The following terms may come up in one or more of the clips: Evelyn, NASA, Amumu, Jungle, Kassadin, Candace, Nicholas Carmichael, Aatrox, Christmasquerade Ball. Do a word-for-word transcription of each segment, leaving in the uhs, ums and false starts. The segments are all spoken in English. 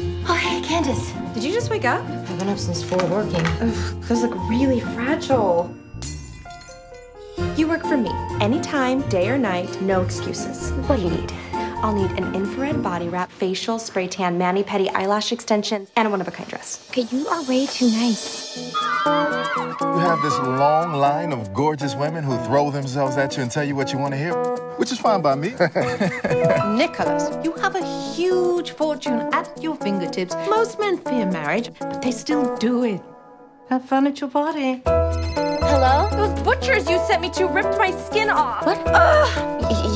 Oh, hey, Candace. Did you just wake up? I've been up since four working. Ugh, those look really fragile. You work for me. Anytime, day or night, no excuses. What do you need? I'll need an infrared body wrap, facial, spray tan, mani-pedi, eyelash extensions, and a one-of-a-kind dress. Okay, you are way too nice. You have this long line of gorgeous women who throw themselves at you and tell you what you want to hear, which is fine by me. Nicholas, you have a huge fortune at your fingertips. Most men fear marriage, but they still do it. Have fun at your party. Hello? Those butchers you sent me to ripped my skin off. What? Ugh.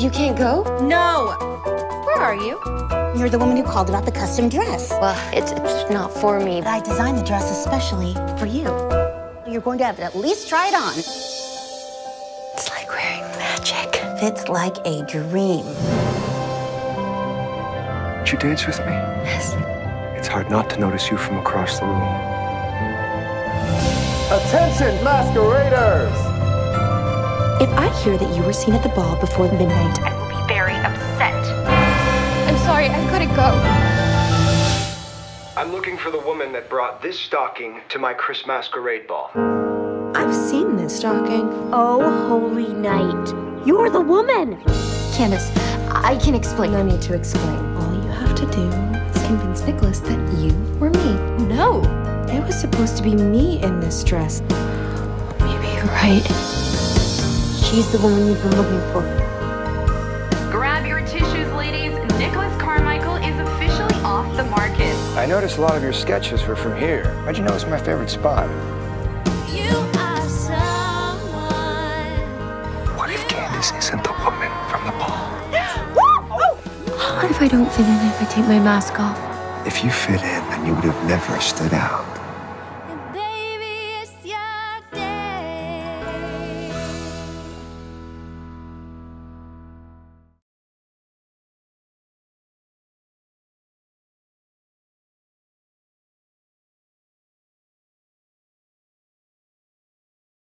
You can't go? No. Where are you? You're the woman who called about the custom dress. Well, it's, it's not for me. But I designed the dress especially for you. You're going to have to at least try it on. It's like wearing magic. Fits like a dream. Did you dance with me? Yes. It's hard not to notice you from across the room. Attention, masqueraders! If I hear that you were seen at the ball before midnight, I will be very upset. I'm sorry, I've got to go. I'm looking for the woman that brought this stocking to my Christmasquerade Ball. I've seen this stocking. Oh, holy night. You're the woman! Candace, I can explain. No need to explain. All you have to do is convince Nicholas that you were me. No! It was supposed to be me in this dress. Maybe you're right. She's the woman you've been looking for. Grab your tissues, ladies. Nicholas Carmichael is officially off the market. I noticed a lot of your sketches were from here. How'd you know it's my favorite spot? You are someone. What if Candace isn't the woman from the ball? Woo! What if I don't fit in if I take my mask off? If you fit in, then you would have never stood out.